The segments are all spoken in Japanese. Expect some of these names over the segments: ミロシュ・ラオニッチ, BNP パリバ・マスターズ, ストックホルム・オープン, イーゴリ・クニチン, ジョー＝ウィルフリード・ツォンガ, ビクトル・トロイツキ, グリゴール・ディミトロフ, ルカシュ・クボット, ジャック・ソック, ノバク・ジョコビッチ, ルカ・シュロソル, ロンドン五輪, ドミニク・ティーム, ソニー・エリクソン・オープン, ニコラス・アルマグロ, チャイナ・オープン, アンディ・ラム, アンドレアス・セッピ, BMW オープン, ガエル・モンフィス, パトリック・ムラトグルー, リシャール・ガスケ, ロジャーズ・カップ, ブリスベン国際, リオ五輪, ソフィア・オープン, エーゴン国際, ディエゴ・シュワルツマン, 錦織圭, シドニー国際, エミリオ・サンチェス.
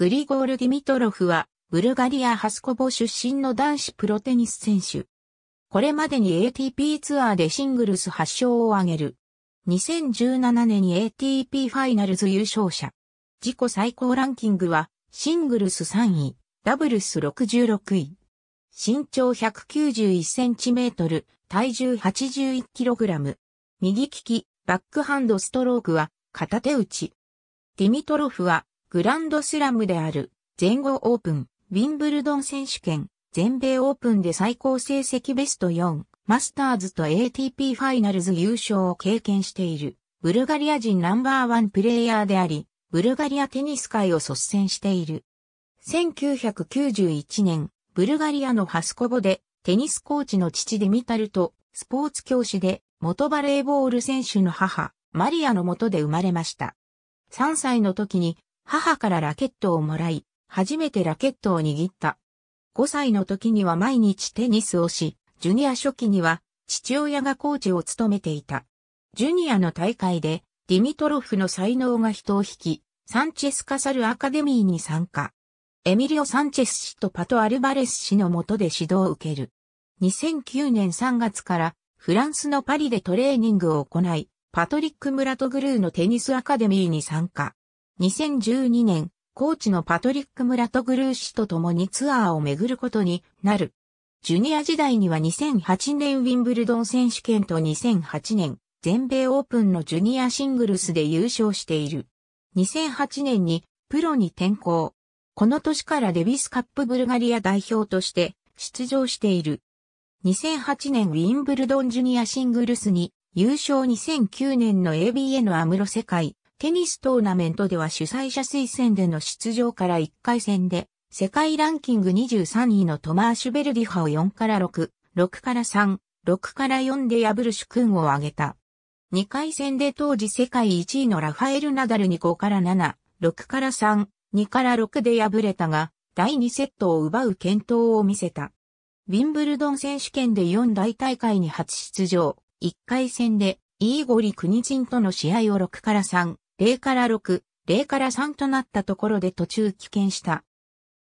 グリゴール・ディミトロフは、ブルガリア・ハスコボ出身の男子プロテニス選手。これまでに ATP ツアーでシングルス8勝を挙げる。2017年に ATP ファイナルズ優勝者。自己最高ランキングは、シングルス3位、ダブルス66位。身長191センチメートル、体重81キログラム。右利き、バックハンドストロークは、片手打ち。ディミトロフは、グランドスラムである、全豪オープン、ウィンブルドン選手権、全米オープンで最高成績ベスト4、マスターズと ATP ファイナルズ優勝を経験している、ブルガリア人No.1プレイヤーであり、ブルガリアテニス界を率先している。1991年、ブルガリアのハスコボで、テニスコーチの父デミタルと、スポーツ教師で、元バレーボール選手の母、マリアの下で生まれました。3歳の時に、母からラケットをもらい、初めてラケットを握った。5歳の時には毎日テニスをし、ジュニア初期には父親がコーチを務めていた。ジュニアの大会でディミトロフの才能が人を引き、サンチェス・カサルアカデミーに参加。エミリオ・サンチェス氏とパト・アルバレス氏の下で指導を受ける。2009年3月からフランスのパリでトレーニングを行い、パトリック・ムラトグルーのテニスアカデミーに参加。2012年、コーチのパトリック・ムラトグルー氏と共にツアーを巡ることになる。ジュニア時代には2008年ウィンブルドン選手権と2008年、全米オープンのジュニアシングルスで優勝している。2008年にプロに転向。この年からデビスカップブルガリア代表として出場している。2008年ウィンブルドンジュニアシングルスに優勝2009年の ABN アムロ世界テニストーナメントでは主催者推薦での出場から1回戦で、世界ランキング23位のトマーシュ・ベルディハを4から6、6から3、6から4で破る主君を挙げた。2回戦で当時世界1位のラファエル・ナダルに5から7、6から3、2から6で敗れたが、第2セットを奪う健闘を見せた。ウィンブルドン選手権で4大大会に初出場、1回戦でイーゴリ・クニチンとの試合を6から3、0から6、0から3となったところで途中棄権した。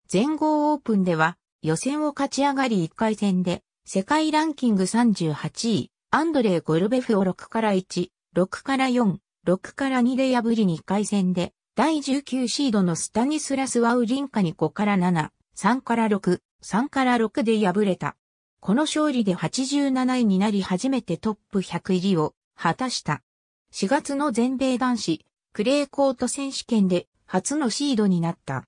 全豪オープンでは予選を勝ち上がり1回戦で世界ランキング38位、アンドレイ・ゴルベフを6から1、6から4、6から2で破り2回戦で第19シードのスタニスラス・ワウリンカに5から7、3から6、3から6で敗れた。この勝利で87位になり初めてトップ100入りを果たした。4月の全米男子クレーコート選手権で初のシードになった。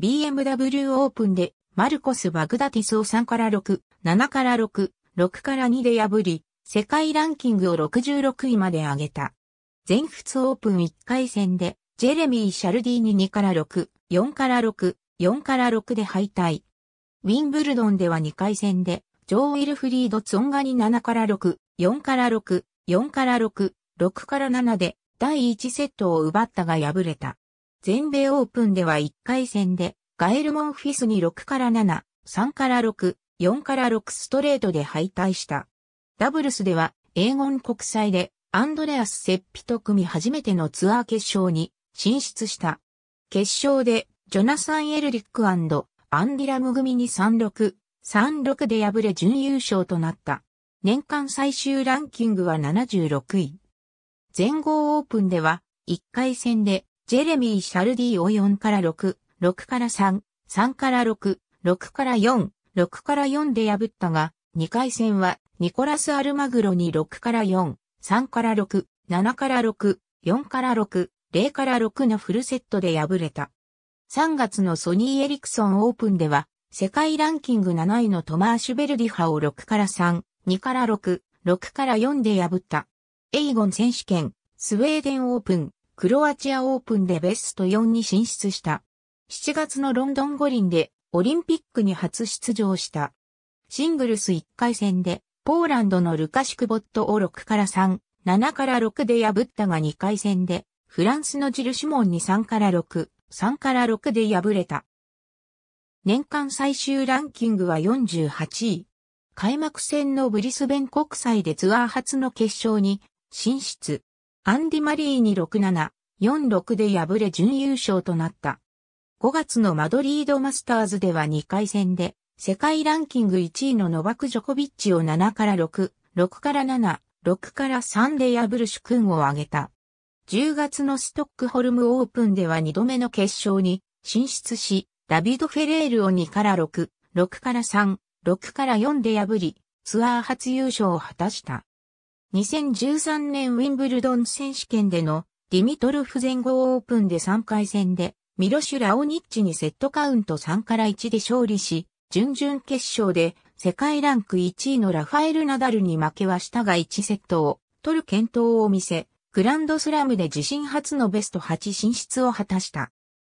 BMW オープンでマルコス・バグダティスを3から6、7から6、6から2で破り、世界ランキングを66位まで上げた。全仏オープン1回戦でジェレミー・シャルディに2から6、4から6、4から6で敗退。ウィンブルドンでは2回戦でジョー・ウィルフリード・ツォンガに7から6、4から6、4から6、6から7で、第1セットを奪ったが敗れた。全米オープンでは1回戦で、ガエル・モンフィスに6から7、3から6、4から6ストレートで敗退した。ダブルスでは、エーゴン国際で、アンドレアス・セッピと組初めてのツアー決勝に進出した。決勝で、ジョナサン・エルリック&アンディラム組に3-6、3-6で敗れ準優勝となった。年間最終ランキングは76位。全豪オープンでは、1回戦で、ジェレミー・シャルディを4から6、6から3、3から6、6から4、6から4で破ったが、2回戦は、ニコラス・アルマグロに6から4、3から6、7から6、4から6、0から6のフルセットで敗れた。3月のソニー・エリクソンオープンでは、世界ランキング7位のトマーシュ・ベルディハを6から3、2から6、6から4で破った。エイゴン選手権、スウェーデンオープン、クロアチアオープンでベスト4に進出した。7月のロンドン五輪でオリンピックに初出場した。シングルス1回戦でポーランドのルカシュ・クボットを6から3、7から6で破ったが2回戦でフランスのジル・シュモンに3から6、3から6で敗れた。年間最終ランキングは48位。開幕戦のブリスベン国際でツアー初の決勝に進出。アンディ・マリーに6-7、4-6で敗れ準優勝となった。5月のマドリードマスターズでは2回戦で、世界ランキング1位のノバク・ジョコビッチを7から6、6から7、6から3で破る主君を挙げた。10月のストックホルムオープンでは2度目の決勝に進出し、ダビド・フェレールを2から6、6から3、6から4で破り、ツアー初優勝を果たした。2013年ウィンブルドン選手権でのディミトロフ全豪オープンで3回戦でミロシュ・ラオニッチにセットカウント3から1で勝利し、準々決勝で世界ランク1位のラファエル・ナダルに負けはしたが1セットを取る健闘を見せ、グランドスラムで自身初のベスト8進出を果たした。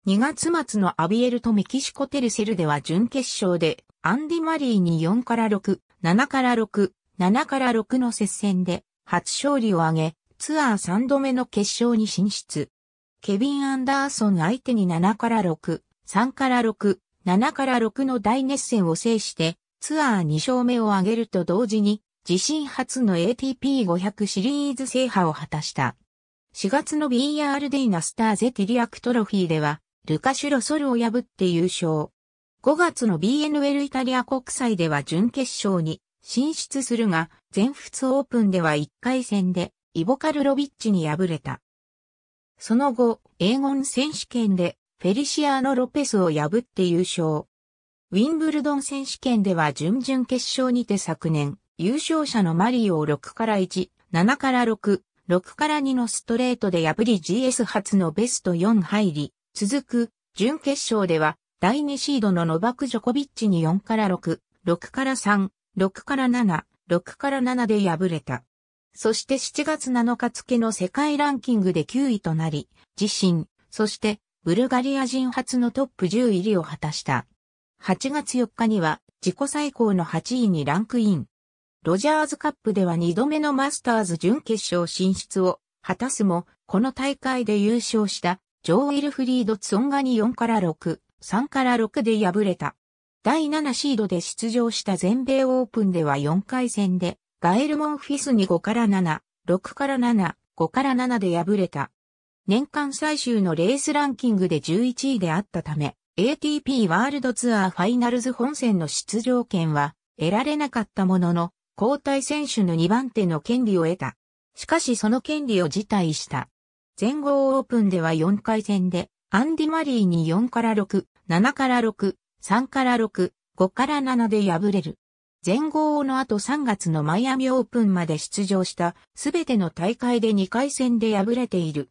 2月末のアビエルとメキシコテルセルでは準決勝でアンディ・マリーに4から6、7から6、7から6の接戦で初勝利を挙げ、ツアー3度目の決勝に進出。ケビン・アンダーソン相手に7から6、3から6、7から6の大熱戦を制してツアー2勝目を挙げると同時に自身初の ATP500 シリーズ制覇を果たした。4月のビアルディーナスターゼ・ティリアクトロフィーではルカ・シュロソルを破って優勝。5月の BNL イタリア国際では準決勝に進出するが、全仏オープンでは1回戦で、イボ・カルロビッチに敗れた。その後、エーゴン選手権で、フェリシアーノ・ロペスを破って優勝。ウィンブルドン選手権では準々決勝にて昨年、優勝者のマリーを6から1、7から6、6から2のストレートで破り GS 初のベスト4入り、続く、準決勝では、第2シードのノバク・ジョコビッチに4から6、6から3、6から7、6から7で敗れた。そして7月7日付の世界ランキングで9位となり、自身、そしてブルガリア人初のトップ10入りを果たした。8月4日には自己最高の8位にランクイン。ロジャーズカップでは2度目のマスターズ準決勝進出を果たすも、この大会で優勝したジョー・ウィルフリード・ツォンガに4から6、3から6で敗れた。第7シードで出場した全米オープンでは4回戦で、ガエル・モンフィスに5から7、6から7、5から7で敗れた。年間最終のレースランキングで11位であったため、ATP ワールドツアーファイナルズ本戦の出場権は得られなかったものの、交代選手の2番手の権利を得た。しかしその権利を辞退した。全豪オープンでは4回戦で、アンディ・マリーに4から6、7から6、3から6、5から7で敗れる。全豪の後3月のマイアミオープンまで出場したすべての大会で2回戦で敗れている。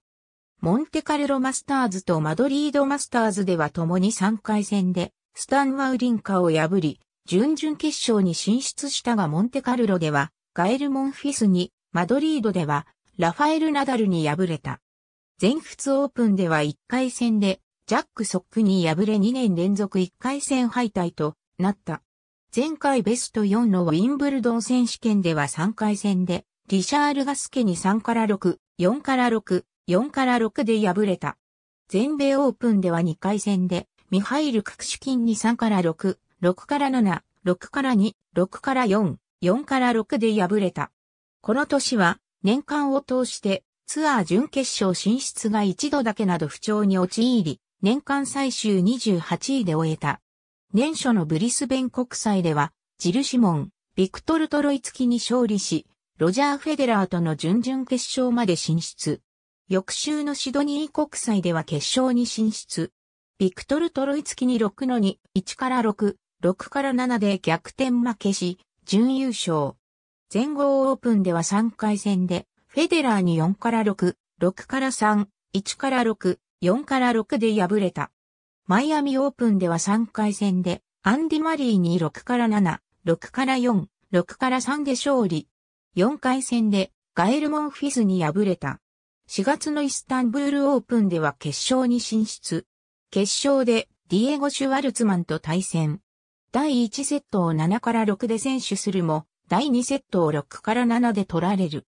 モンテカルロマスターズとマドリードマスターズでは共に3回戦でスタン・ワウリンカを破り、準々決勝に進出したがモンテカルロではガエル・モンフィスに、マドリードではラファエル・ナダルに敗れた。全仏オープンでは1回戦でジャック・ソックに敗れ2年連続1回戦敗退となった。前回ベスト4のウィンブルドン選手権では3回戦でリシャール・ガスケに3から6、4から6、4から6で敗れた。全米オープンでは2回戦でミハイル・ククシュキンに3から6、6から7、6から2、6から4、4から6で敗れた。この年は年間を通してツアー準決勝進出が一度だけなど不調に陥り、年間最終28位で終えた。年初のブリスベン国際では、ジル・シモン、ビクトル・トロイツキに勝利し、ロジャー・フェデラーとの準々決勝まで進出。翌週のシドニー国際では決勝に進出。ビクトル・トロイツキに6の2、1から6、6から7で逆転負けし、準優勝。全豪オープンでは3回戦で、フェデラーに4から6、6から3、1から6、4から6で敗れた。マイアミオープンでは3回戦で、アンディ・マリーに6から7、6から4、6から3で勝利。4回戦で、ガエル・モンフィスに敗れた。4月のイスタンブールオープンでは決勝に進出。決勝で、ディエゴ・シュワルツマンと対戦。第1セットを7から6で先取するも、第2セットを6から7で取られる。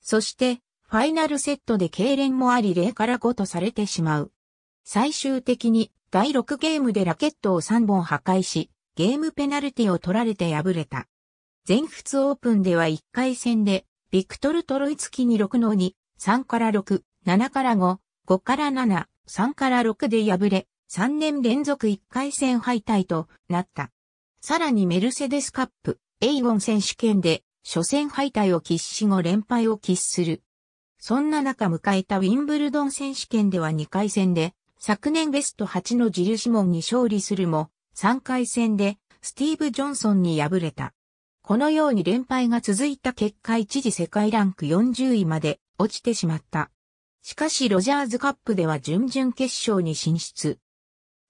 そして、ファイナルセットで痙攣もあり0から5とされてしまう。最終的に、第6ゲームでラケットを3本破壊し、ゲームペナルティを取られて敗れた。全仏オープンでは1回戦で、ビクトル・トロイツキに6の2、3から6、7から5、5から7、3から6で敗れ、3年連続1回戦敗退となった。さらにメルセデスカップ、エイゴン選手権で初戦敗退を喫し5連敗を喫する。そんな中迎えたウィンブルドン選手権では2回戦で、昨年ベスト8のジル・シモンに勝利するも、3回戦でスティーブ・ジョンソンに敗れた。このように連敗が続いた結果一時世界ランク40位まで落ちてしまった。しかしロジャーズカップでは準々決勝に進出。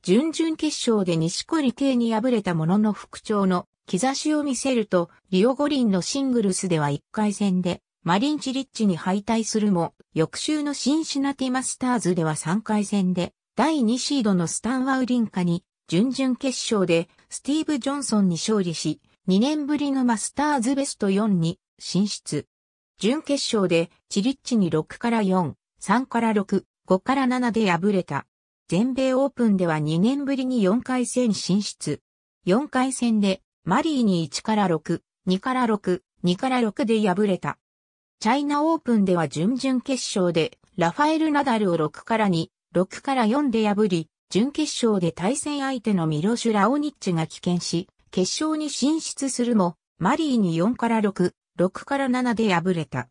準々決勝で錦織圭に敗れたものの復調の兆しを見せると、リオ五輪のシングルスでは1回戦でマリン・チリッチに敗退するも、翌週のシンシナティマスターズでは3回戦で第2シードのスタン・ワウリンカに準々決勝でスティーブ・ジョンソンに勝利し、2年ぶりのマスターズベスト4に進出。準決勝でチリッチに6から4、3から6、5から7で敗れた。全米オープンでは2年ぶりに4回戦進出。4回戦でマリーに1から6、2から6、2から6で敗れた。チャイナオープンでは準々決勝でラファエル・ナダルを6から2、6から4で破り、準決勝で対戦相手のミロシュ・ラオニッチが棄権し、決勝に進出するも、マリーに4から6、6から7で敗れた。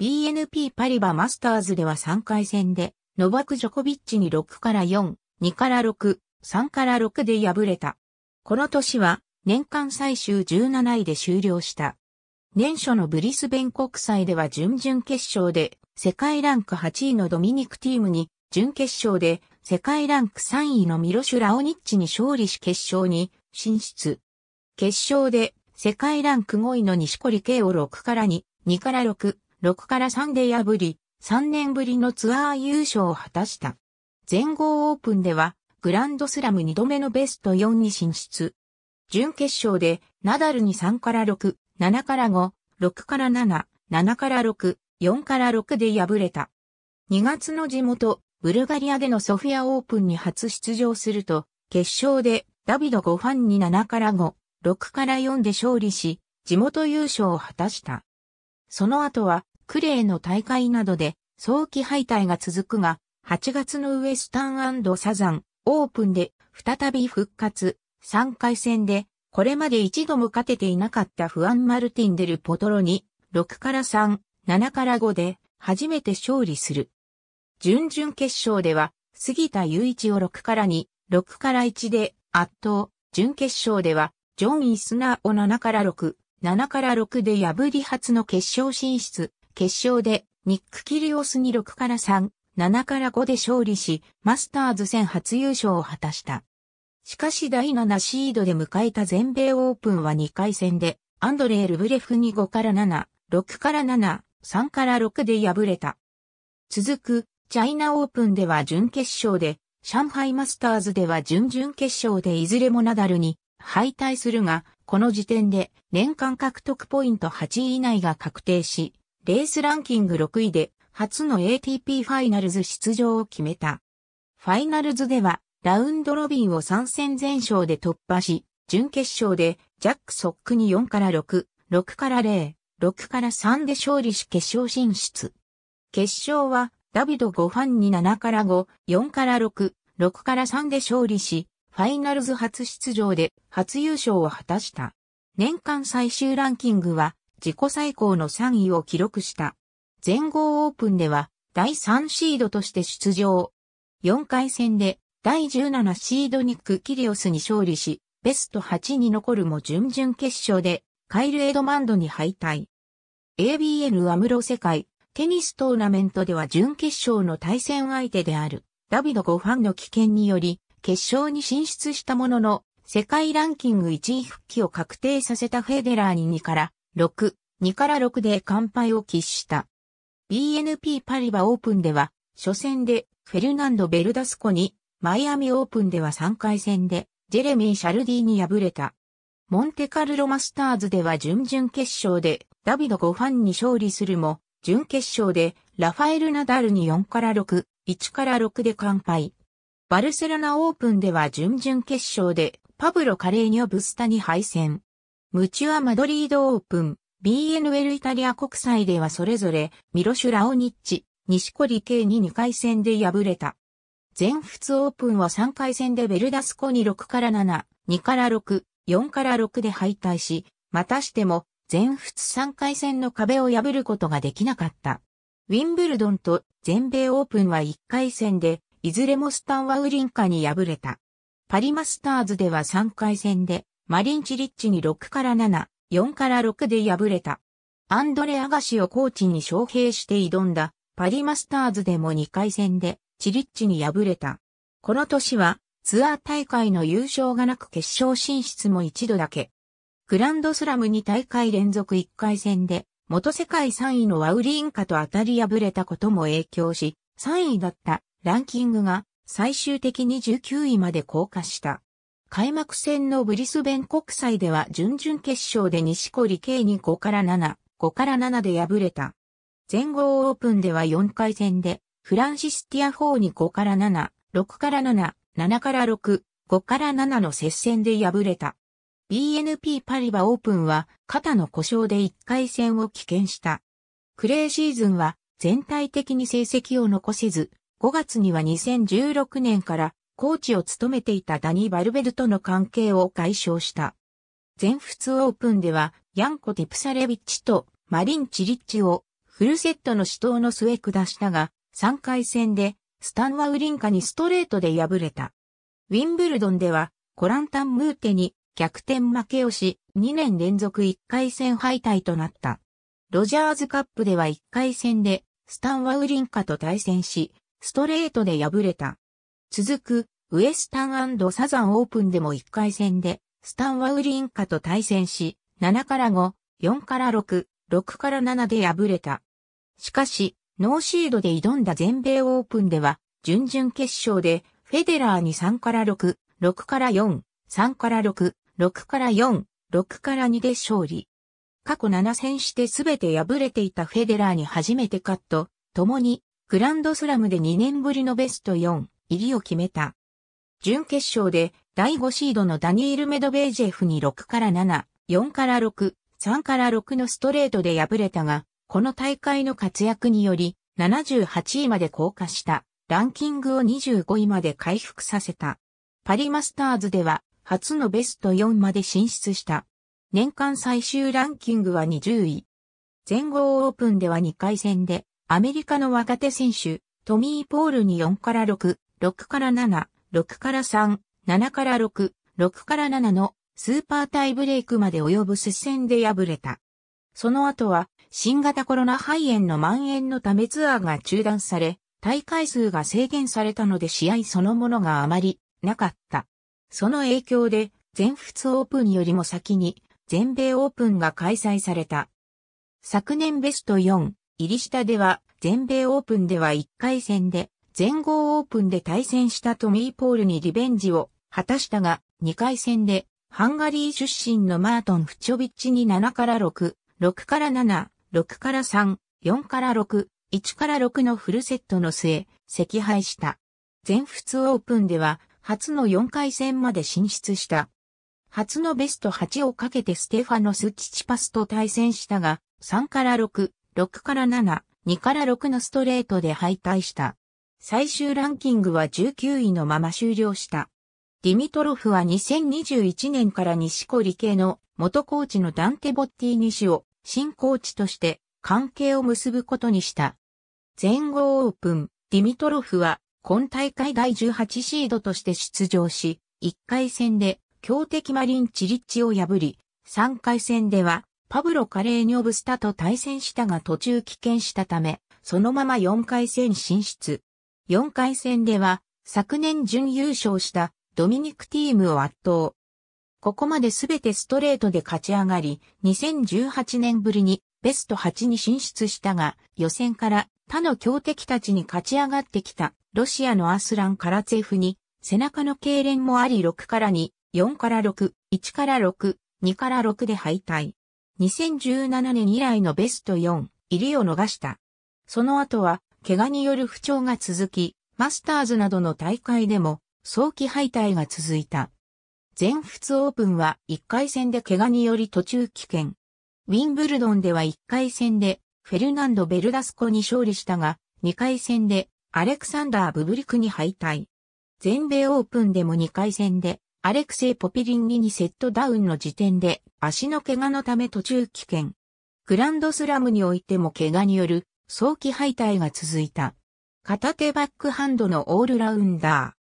BNP パリバマスターズでは3回戦で、ノバク・ジョコビッチに6から4、2から6、3から6で敗れた。この年は、年間最終17位で終了した。年初のブリスベン国際では準々決勝で、世界ランク8位のドミニク・ティームに、準決勝で、世界ランク3位のミロシュ・ラオニッチに勝利し決勝に進出。決勝で世界ランク5位の錦織圭を6から2、2から6、6から3で破り、3年ぶりのツアー優勝を果たした。全豪オープンではグランドスラム2度目のベスト4に進出。準決勝でナダルに3から6、7から5、6から7、7から6、4から6で敗れた。2月の地元、ブルガリアでのソフィアオープンに初出場すると、決勝でダビド・ゴファンに7から5、6から4で勝利し、地元優勝を果たした。その後は、クレーの大会などで、早期敗退が続くが、8月のウエスタン&サザンオープンで、再び復活、3回戦で、これまで一度も勝てていなかったフアン・マルティン・デル・ポトロに、6から3、7から5で、初めて勝利する。準々決勝では、杉田祐一を6から2、6から1で、圧倒。準決勝では、ジョン・イスナーを7から6、7から6で破り初の決勝進出。決勝で、ニック・キリオスに6から3、7から5で勝利し、マスターズ戦初優勝を果たした。しかし第7シードで迎えた全米オープンは2回戦で、アンドレイ・ルブレフに5から7、6から7、3から6で敗れた。続く、チャイナオープンでは準決勝で、上海マスターズでは準々決勝でいずれもナダルに敗退するが、この時点で年間獲得ポイント8位以内が確定し、レースランキング6位で初の ATP ファイナルズ出場を決めた。ファイナルズではラウンドロビンを3戦全勝で突破し、準決勝でジャック・ソックに4から6、6から0、6から3で勝利し決勝進出。決勝は、ダビド・ゴファンに7から5、4から6、6から3で勝利し、ファイナルズ初出場で初優勝を果たした。年間最終ランキングは自己最高の3位を記録した。全豪オープンでは第3シードとして出場。4回戦で第17シードニック・キリオスに勝利し、ベスト8に残るも準々決勝でカイル・エドマンドに敗退。ABN アムロ世界。テニストーナメントでは準決勝の対戦相手であるダビド・ゴファンの棄権により決勝に進出したものの世界ランキング1位復帰を確定させたフェデラーに2から6、2から6で完敗を喫した。BNP パリバオープンでは初戦でフェルナンド・ベルダスコにマイアミオープンでは3回戦でジェレミー・シャルディに敗れた。モンテカルロマスターズでは準々決勝でダビド・ゴファンに勝利するも準決勝でラファエル・ナダルに4から6、1から6で完敗。バルセロナオープンでは準々決勝でパブロ・カレーニョ・ブスタに敗戦。ムチュア・マドリードオープン、BNL イタリア国際ではそれぞれミロシュ・ラオニッチ、錦織圭に2回戦で敗れた。全仏オープンは3回戦でベルダスコに6-7、2-6、4-6で敗退し、またしても全仏3回戦の壁を破ることができなかった。ウィンブルドンと全米オープンは1回戦で、いずれもスタンワウリンカに敗れた。パリマスターズでは3回戦で、マリンチリッチに6-7、4-6で敗れた。アンドレ・アガシをコーチに招聘して挑んだ、パリマスターズでも2回戦で、チリッチに敗れた。この年はツアー大会の優勝がなく決勝進出も一度だけ。グランドスラム2大会連続1回戦で元世界3位のワウリンカと当たり敗れたことも影響し、3位だったランキングが最終的に19位まで降下した。開幕戦のブリスベン国際では準々決勝で錦織圭に5-7、5-7で敗れた。全豪オープンでは4回戦でフランシス・ティアフォーに5-7、6-7、7-6、5-7の接戦で敗れた。BNP パリバオープンは肩の故障で1回戦を棄権した。クレーシーズンは全体的に成績を残せず、5月には2016年からコーチを務めていたダニ・バルベルとの関係を解消した。全仏オープンではヤンコ・ティプサレビッチとマリン・チリッチをフルセットの死闘の末下したが、3回戦でスタンワウリンカにストレートで敗れた。ウィンブルドンではコラン・タンムーテに逆転負けをし、2年連続1回戦敗退となった。ロジャーズカップでは1回戦でスタンワウリンカと対戦し、ストレートで敗れた。続くウエスタン&サザンオープンでも1回戦でスタンワウリンカと対戦し、7-5、4-6、6-7で敗れた。しかし、ノーシードで挑んだ全米オープンでは、準々決勝で、フェデラーに3-6、6-4、3-6、6-4、6-2で勝利。過去7戦して全て敗れていたフェデラーに初めて勝ったと、共に、グランドスラムで2年ぶりのベスト4入りを決めた。準決勝で、第5シードのダニール・メドベージェフに6-7、4-6、3-6のストレートで敗れたが、この大会の活躍により、78位まで降下した、ランキングを25位まで回復させた。パリマスターズでは、初のベスト4まで進出した。年間最終ランキングは20位。全豪オープンでは2回戦で、アメリカの若手選手、トミー・ポールに4-6、6-7、6-3、7-6、6-7のスーパータイブレイクまで及ぶ接戦で敗れた。その後は、新型コロナ肺炎の蔓延のためツアーが中断され、大会数が制限されたので試合そのものがあまりなかった。その影響で全仏オープンよりも先に全米オープンが開催された。昨年ベスト4入りしたでは全米オープンでは1回戦で全豪オープンで対戦したトミー・ポールにリベンジを果たしたが2回戦でハンガリー出身のマートン・フチョビッチに7-6、6-7、6-3、4-6、1-6のフルセットの末、惜敗した。全仏オープンでは、初の4回戦まで進出した。初のベスト8をかけてステファノス・チチパスと対戦したが、3-6、6-7、2-6のストレートで敗退した。最終ランキングは19位のまま終了した。ディミトロフは2021年から錦織圭の元コーチのダンテ・ボッティーニ氏を新コーチとして関係を結ぶことにした。全豪オープン、ディミトロフは今大会第18シードとして出場し、1回戦で強敵マリン・チリッチを破り、3回戦ではパブロ・カレーニョブスタと対戦したが途中棄権したため、そのまま4回戦進出。4回戦では昨年準優勝したドミニク・ティームを圧倒。ここまですべてストレートで勝ち上がり、2018年ぶりにベスト8に進出したが、予選から他の強敵たちに勝ち上がってきたロシアのアスラン・カラツェフに背中の痙攣もあり6-2、4-6、1-6、2-6で敗退。2017年以来のベスト4入りを逃した。その後は怪我による不調が続き、マスターズなどの大会でも早期敗退が続いた。全仏オープンは1回戦で怪我により途中棄権。ウィンブルドンでは1回戦でフェルナンド・ベルダスコに勝利したが、2回戦でアレクサンダー・ブブリクに敗退。全米オープンでも2回戦で、アレクセイ・ポピリンに2セットダウンの時点で、足の怪我のため途中棄権。グランドスラムにおいても怪我による早期敗退が続いた。片手バックハンドのオールラウンダ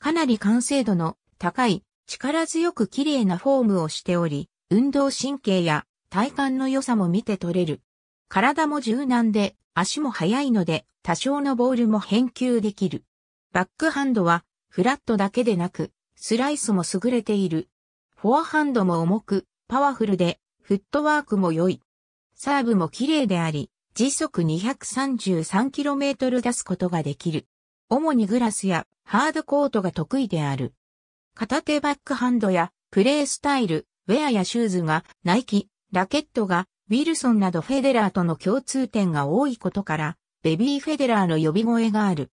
ー。かなり完成度の高い、力強く綺麗なフォームをしており、運動神経や体幹の良さも見て取れる。体も柔軟で、足も速いので、多少のボールも返球できる。バックハンドは、フラットだけでなく、スライスも優れている。フォアハンドも重く、パワフルで、フットワークも良い。サーブも綺麗であり、時速 233km 出すことができる。主にグラスやハードコートが得意である。片手バックハンドやプレースタイル、ウェアやシューズがナイキ、ラケットがウィルソンなどフェデラーとの共通点が多いことから、ベビーフェデラーの呼び声がある。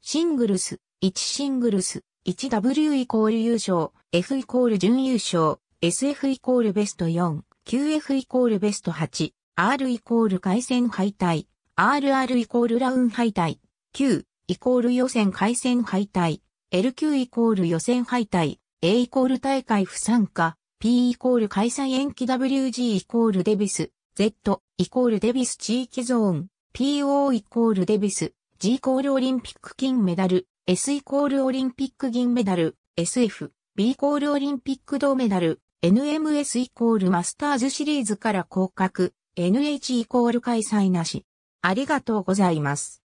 シングルス、1シングルス、1W イコール優勝、F イコール準優勝、SF イコールベスト4、QF イコールベスト8、R イコール回戦敗退、RR イコールラウン敗退、Q イコール予選回戦敗退、LQ イコール予選敗退、A イコール大会不参加、P イコール開催延期 WG イコールデビス、Z イコールデビス地域ゾーン、PO イコールデビス、G イコールオリンピック金メダル、S イコールオリンピック銀メダル、SF、B イコールオリンピック銅メダル、NMS イコールマスターズシリーズから降格、NH イコール開催なし。ありがとうございます。